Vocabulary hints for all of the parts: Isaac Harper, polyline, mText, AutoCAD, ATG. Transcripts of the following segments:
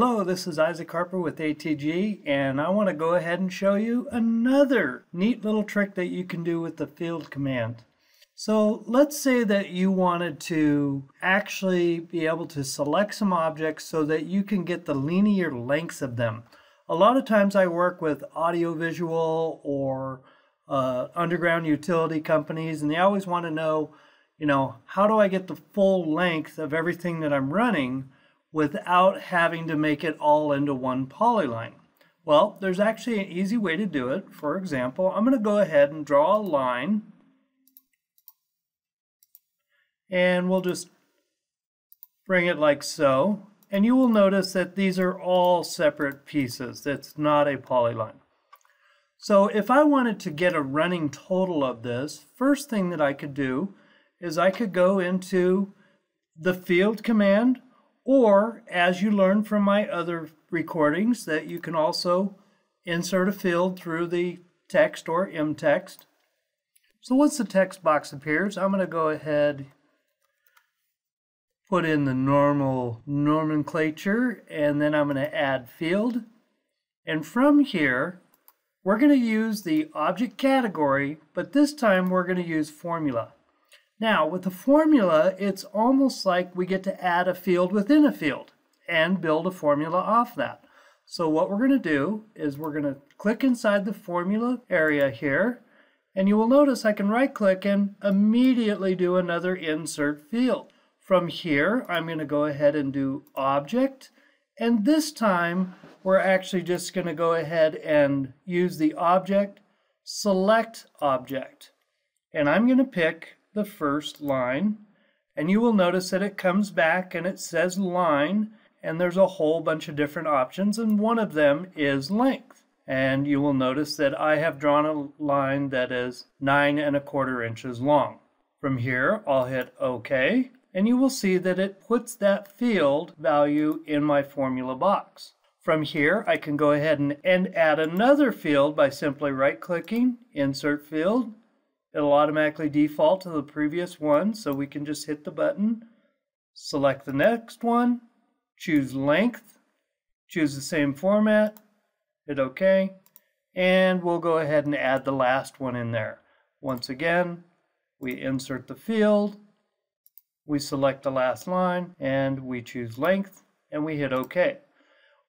Hello, this is Isaac Harper with ATG, and I want to go ahead and show you another neat little trick that you can do with the field command. So let's say that you wanted to actually be able to select some objects so that you can get the linear lengths of them. A lot of times I work with audiovisual or underground utility companies, and they always want to know, you know, how do I get the full length of everything that I'm running without having to make it all into one polyline? Well, there's actually an easy way to do it. For example, I'm going to go ahead and draw a line, and we'll just bring it like so, and you will notice that these are all separate pieces. That's not a polyline. So if I wanted to get a running total of this, first thing that I could do is I could go into the field command, or as you learned from my other recordings, that you can also insert a field through the text or mText. So once the text box appears, I'm going to go ahead, put in the normal nomenclature, and then I'm going to add field. And from here, we're going to use the object category, but this time we're going to use formula. Now, with the formula, it's almost like we get to add a field within a field and build a formula off that. So what we're going to do is we're going to click inside the formula area here, and you will notice I can right-click and immediately do another insert field. From here, I'm going to go ahead and do object, and this time we're actually just going to go ahead and use the object, select object, and I'm going to pick the first line, and you will notice that it comes back and it says line, and there's a whole bunch of different options, and one of them is length. And you will notice that I have drawn a line that is 9¼ inches long. From here, I'll hit OK, and you will see that it puts that field value in my formula box. From here, I can go ahead and add another field by simply right-clicking, insert field. It'll automatically default to the previous one, so we can just hit the button, select the next one, choose length, choose the same format, hit OK, and we'll go ahead and add the last one in there. Once again, we insert the field, we select the last line, and we choose length, and we hit OK.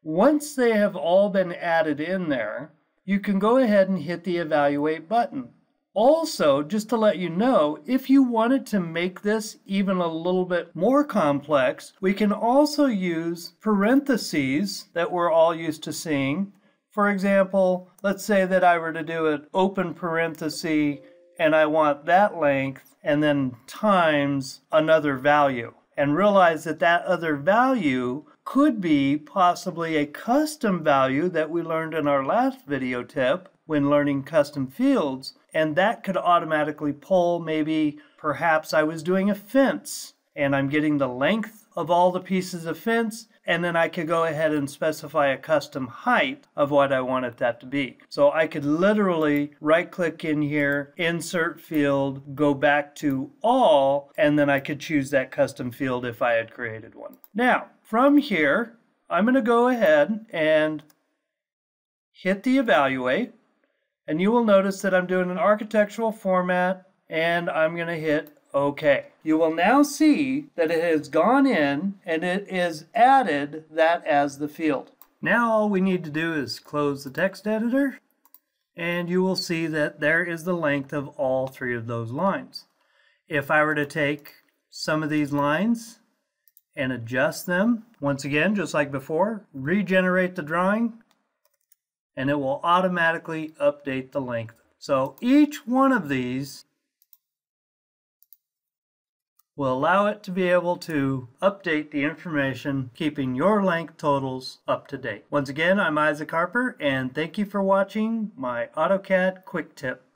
Once they have all been added in there, you can go ahead and hit the evaluate button. Also, just to let you know, if you wanted to make this even a little bit more complex, we can also use parentheses that we're all used to seeing. For example, let's say that I were to do an open parenthesis and I want that length and then times another value. And realize that that other value could be possibly a custom value that we learned in our last video tip when learning custom fields. And that could automatically pull, maybe perhaps I was doing a fence and I'm getting the length of all the pieces of fence, and then I could go ahead and specify a custom height of what I wanted that to be. So I could literally right click in here, insert field, go back to all, and then I could choose that custom field if I had created one. Now from here, I'm going to go ahead and hit the evaluate. And you will notice that I'm doing an architectural format, and I'm going to hit OK. You will now see that it has gone in and it is added that as the field. Now all we need to do is close the text editor, and you will see that there is the length of all three of those lines. If I were to take some of these lines and adjust them, once again, just like before, regenerate the drawing, and it will automatically update the length. So each one of these will allow it to be able to update the information, keeping your length totals up to date. Once again, I'm Isaac Harper, and thank you for watching my AutoCAD Quick Tip.